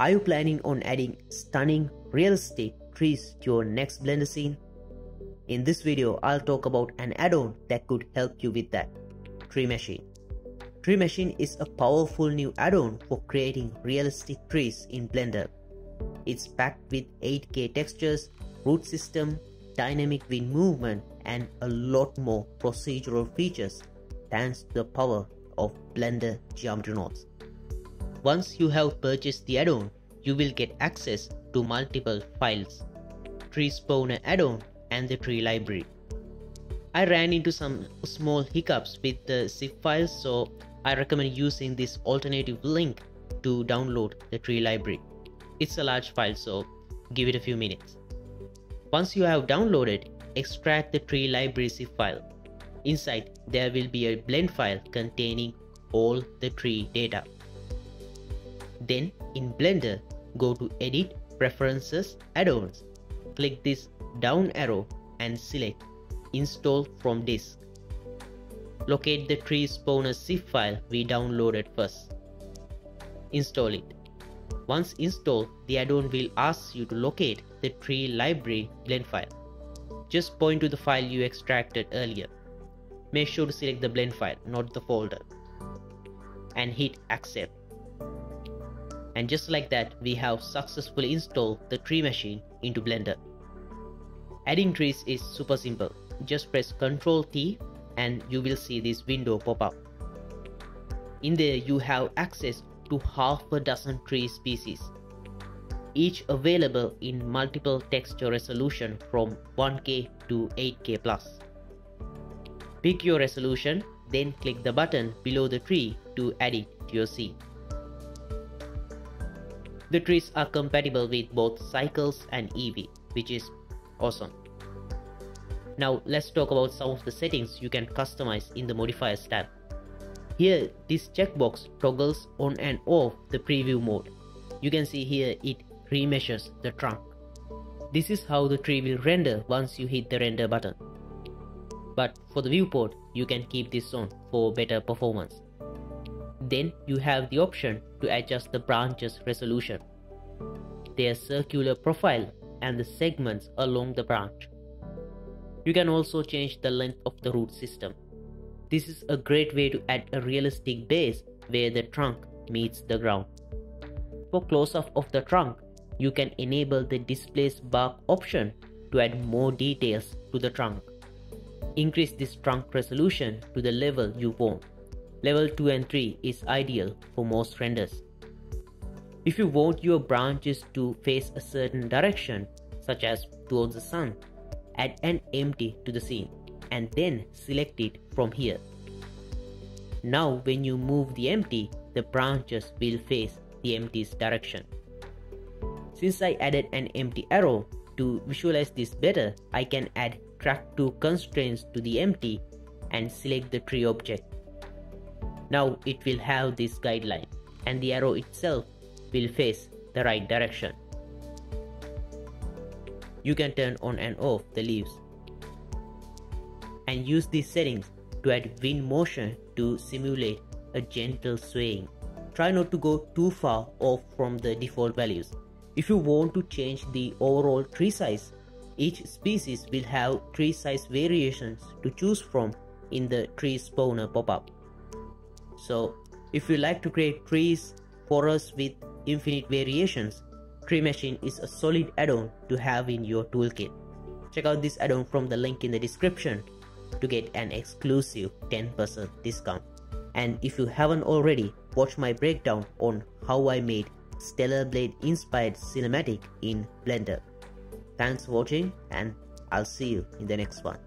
Are you planning on adding stunning, realistic trees to your next Blender scene? In this video, I'll talk about an add-on that could help you with that, Tree Machine. Tree Machine is a powerful new add-on for creating realistic trees in Blender. It's packed with 8K textures, root system, dynamic wind movement, and a lot more procedural features thanks to the power of Blender Geometry Nodes. Once you have purchased the add-on, you will get access to multiple files, Tree Spawner add-on and the tree library. I ran into some small hiccups with the zip files, so I recommend using this alternative link to download the tree library. It's a large file, so give it a few minutes. Once you have downloaded, extract the tree library zip file. Inside, there will be a blend file containing all the tree data. Then in Blender, go to Edit, Preferences, Add-ons. Click this down arrow and select Install from Disk. Locate the Tree Spawner zip file we downloaded first. Install it. Once installed, the add-on will ask you to locate the tree library blend file. Just point to the file you extracted earlier. Make sure to select the blend file, not the folder, and hit accept. And just like that, we have successfully installed the Tree Machine into Blender. Adding trees is super simple. Just press Ctrl+T and you will see this window pop up. In there, you have access to half a dozen tree species, each available in multiple texture resolution from 1K to 8K plus. Pick your resolution, then click the button below the tree to add it to your scene. The trees are compatible with both Cycles and Eevee, which is awesome. Now let's talk about some of the settings you can customize in the modifiers tab. Here, this checkbox toggles on and off the preview mode. You can see here it remeasures the trunk. This is how the tree will render once you hit the render button. But for the viewport, you can keep this on for better performance. Then you have the option to adjust the branches resolution, their circular profile, and the segments along the branch. You can also change the length of the root system. This is a great way to add a realistic base where the trunk meets the ground. For close-up of the trunk, you can enable the displace bark option to add more details to the trunk. Increase this trunk resolution to the level you want. Level 2 and 3 is ideal for most renders. If you want your branches to face a certain direction, such as towards the sun, add an empty to the scene and then select it from here. Now when you move the empty, the branches will face the empty's direction. Since I added an empty arrow, to visualize this better, I can add track 2 constraints to the empty and select the tree object. Now it will have this guideline and the arrow itself will face the right direction. You can turn on and off the leaves and use these settings to add wind motion to simulate a gentle swaying. Try not to go too far off from the default values. If you want to change the overall tree size, each species will have tree size variations to choose from in the Tree Spawner pop-up. So, if you like to create trees, forests with infinite variations, Tree Machine is a solid add-on to have in your toolkit. Check out this add-on from the link in the description to get an exclusive 10% discount. And if you haven't already, watch my breakdown on how I made Stellar Blade inspired cinematic in Blender. Thanks for watching and I'll see you in the next one.